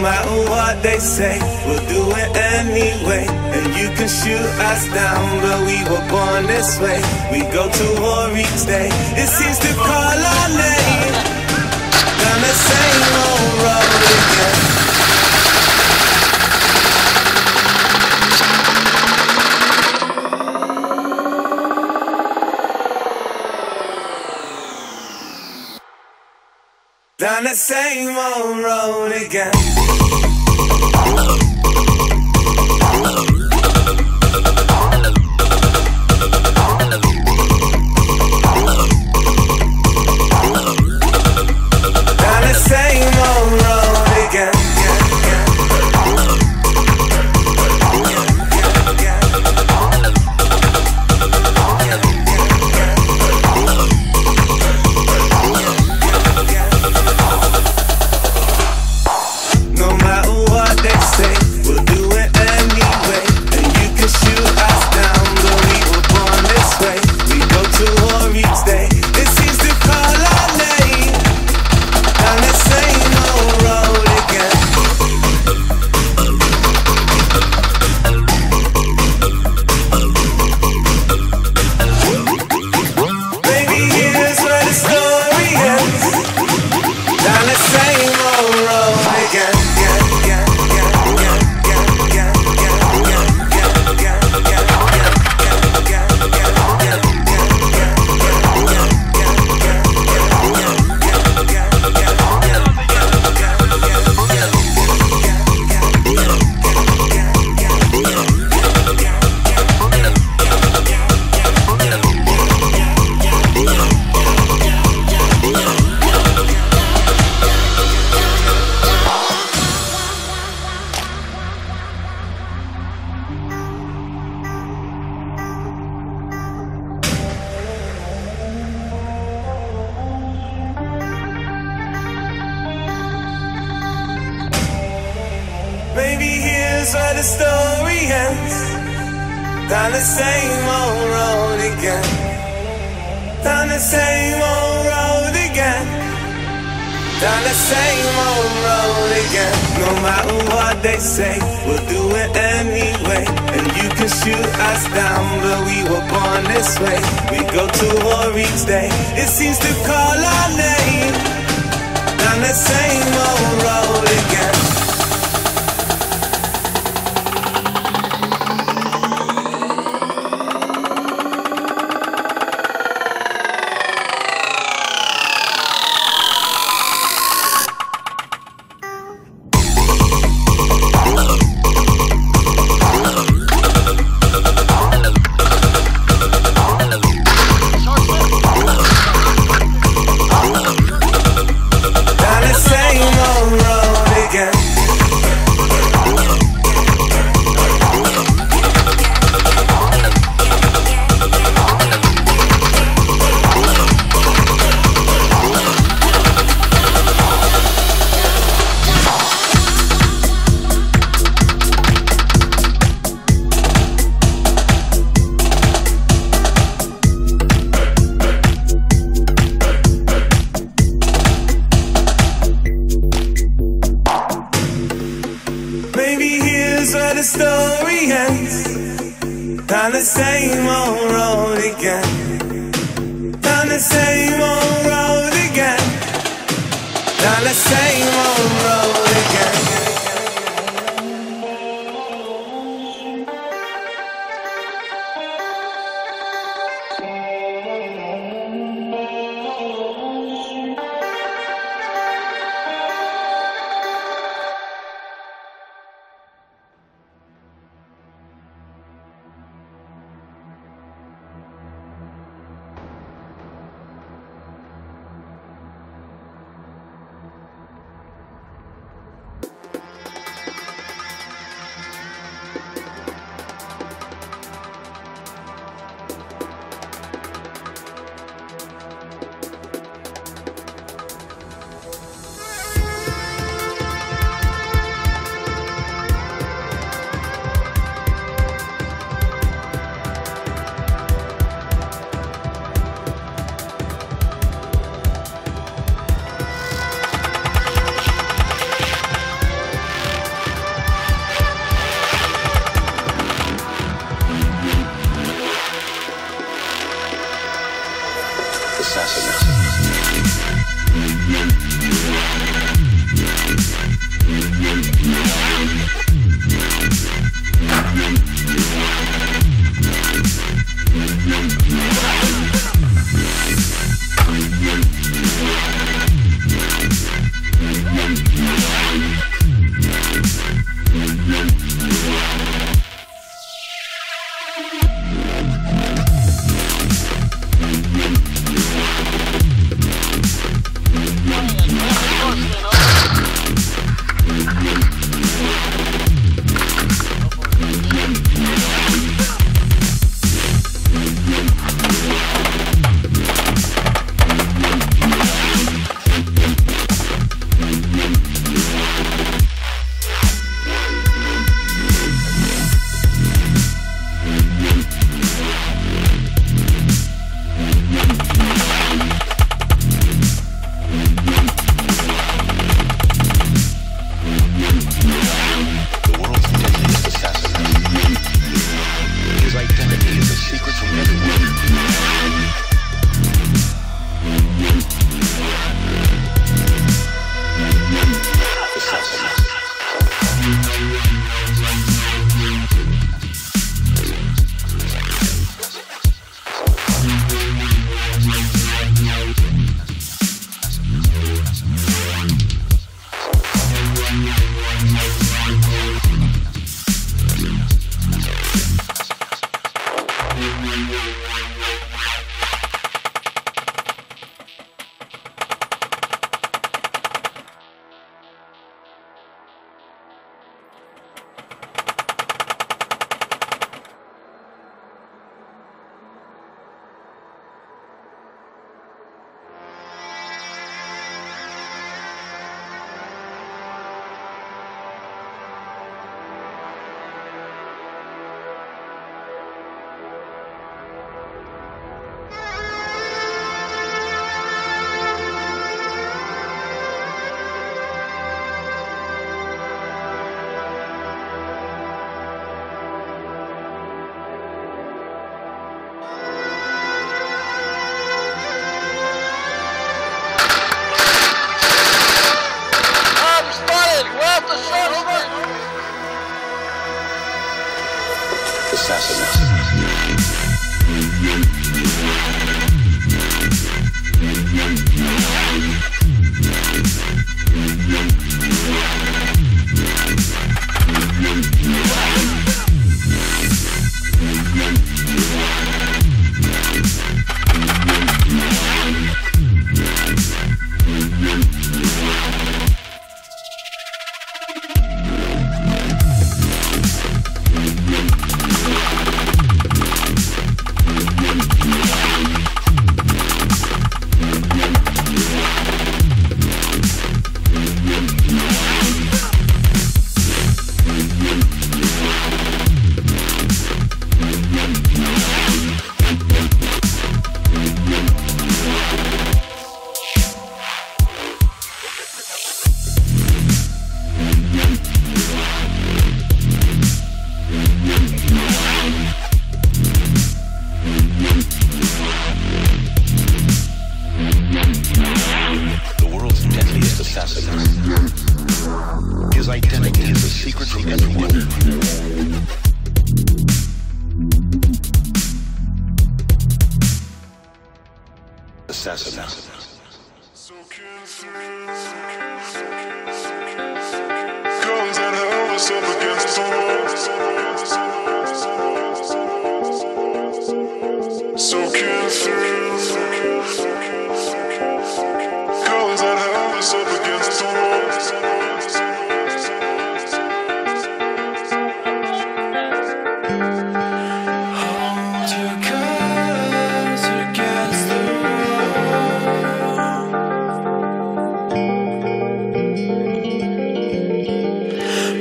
matter what they say, we'll do it anyway. And you can shoot us down, but we were born this way. We go to war each day, it seems to call our name. Down the same old road again. Down the same old road again. Down the same old road again.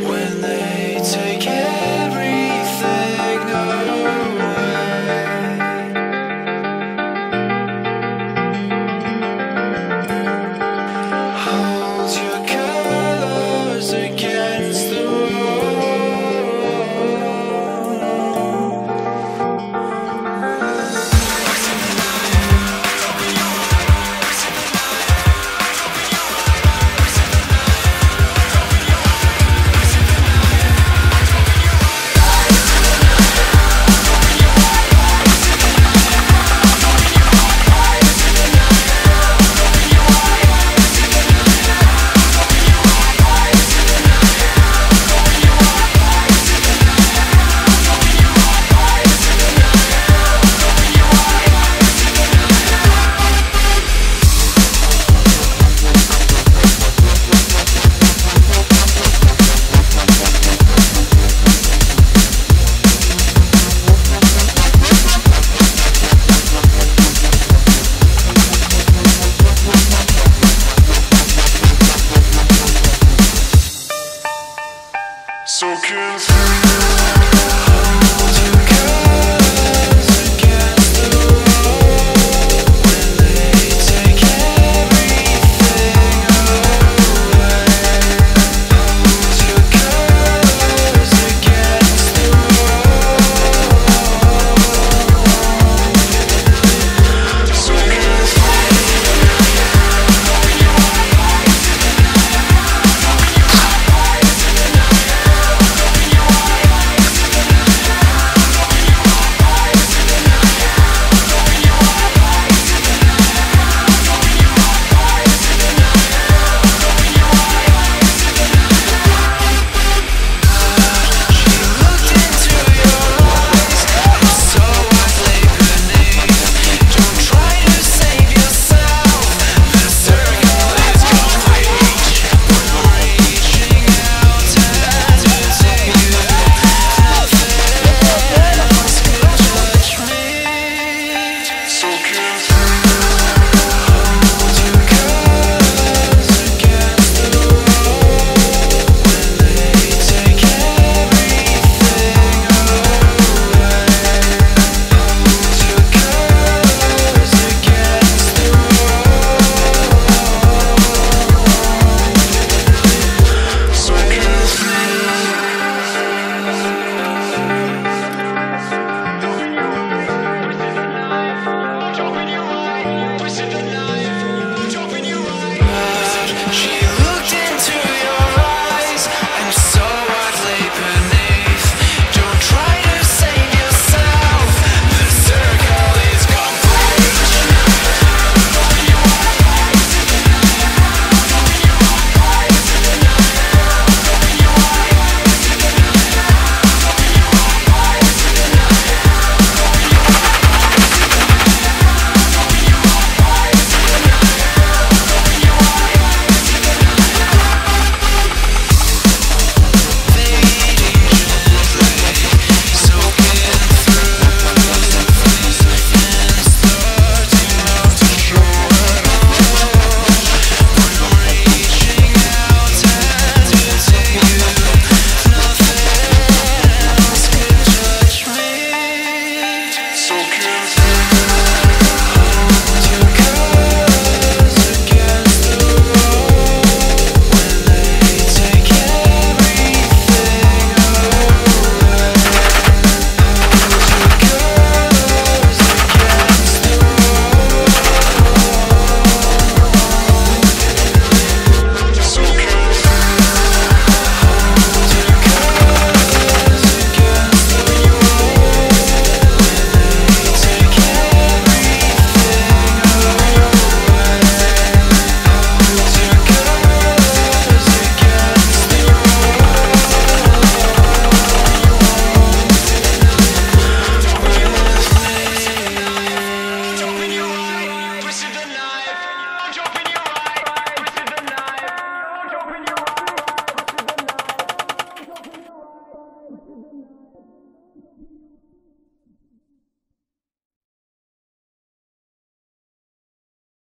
When they take everything away.